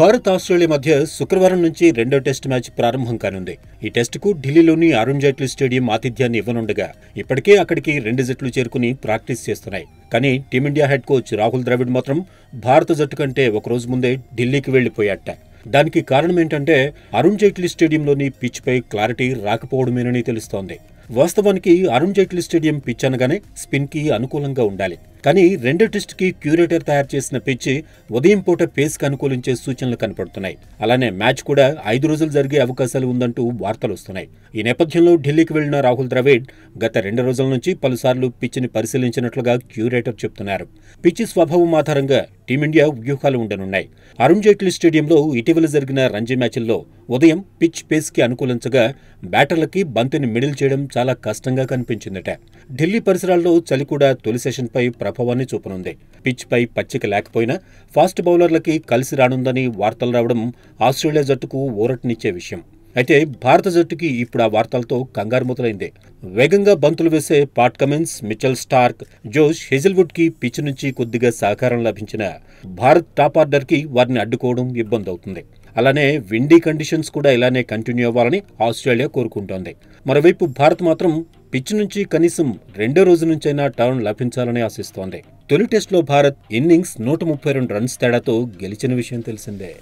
Bharat Australia మధ్య శుక్రవారం నుంచి రెండో టెస్ట్ మ్యాచ్ ప్రారంభం కానుంది. ఈ టెస్టుకు ఢిల్లీలోని అరుణ్ జైట్లీ స్టేడియం ఆతిథ్యాన్ని ఇవ్వనుండగా ఇప్పటికే అక్కడికి 2 జట్లు చేరుకుని ప్రాక్టీస్ చేస్తున్నాయి. కానీ team India head coach Rahul Dravid మాత్రం భారత జట్టు కంటే ఒకరోజు ముందే ఢిల్లీకి వెళ్లిపోయాట. దానికి కారణమేంటంటే అరుణ్ జైట్లీ స్టేడియంలోని పిచ్పై క్లారిటీ రాకపోవడమేనని తెలుస్తోంది. వాస్తవానికి అరుణ్ జైట్లీ స్టేడియం పిచ్ అనగానే స్పిన్కి అనుకూలంగా ఉండాలి. కానీ రెండో టెస్ట్కి క్యూరేటర్ తయారు చేసిన పిచ్ ఉదయం పూట పేస్కి అనుకూలించే సూచనలు కనపడుతున్నాయి. అలానే మ్యాచ్ కూడా 5 రోజులు జరిగే అవకాశాలు ఉందంటూ వార్తలు వస్తున్నాయి. ఈ నేపథ్యంలో ఢిల్లీకి వెళ్లిన రాహుల్ ద్రవిడ్ గత 2 రోజుల నుంచి పలుసార్లు పిచ్ని పరిశీలించినట్లుగా క్యూరేటర్ చెప్తున్నారు. పిచ్ స్వభావం ఆధారంగా టీమిండియా వ్యూహాలు ఉండనున్నాయి. అరుణ్ జైట్లీ స్టేడియంలో ఇటీవల జరిగిన రంజీ మ్యాచ్ల్లో ఉదయం పిచ్ పేస్కి అనుకూలించగా బ్యాటర్లకి బంతిని మిడిల్ చేయడం చాలా కష్టంగా కనిపించిందట. ఢిల్లీ పరిసరాల్లో చలి కూడా తొలి సెషన్పై ప్రభావాన్ని చూపనుంది. పిచ్పై పచ్చిక లేకపోయినా ఫాస్ట్ బౌలర్లకి కలిసి రానుందని వార్తలు రావడం ఆస్ట్రేలియా జట్టుకు ఊరటనిచ్చే విషయం. అయితే భారత జట్టుకి ఇప్పుడు ఆ వార్తలతో కంగారు మొదలైంది. వేగంగా బంతులు వేసే Pat Cummins, Mitchell Starc, Josh Hazlewood కి పిచ్ నుంచి కొద్దిగా సహకారం లభించిన భారత్ టాప్ ఆర్డర్కి వారిని అడ్డుకోవడం ఇబ్బంది అవుతుంది. అలానే విండీ కండిషన్స్ కూడా ఇలానే కంటిన్యూ అవ్వాలని ఆస్ట్రేలియా కోరుకుంటోంది. మరోవైపు భారత్ మాత్రం పిచ్ నుంచి కనీసం రెండో రోజు నుంచైనా టర్న్ లభించాలని ఆశిస్తోంది. తొలి టెస్టులో భారత్ ఇన్నింగ్స్ 132 రన్స్ తేడాతో గెలిచిన విషయం తెలిసిందే.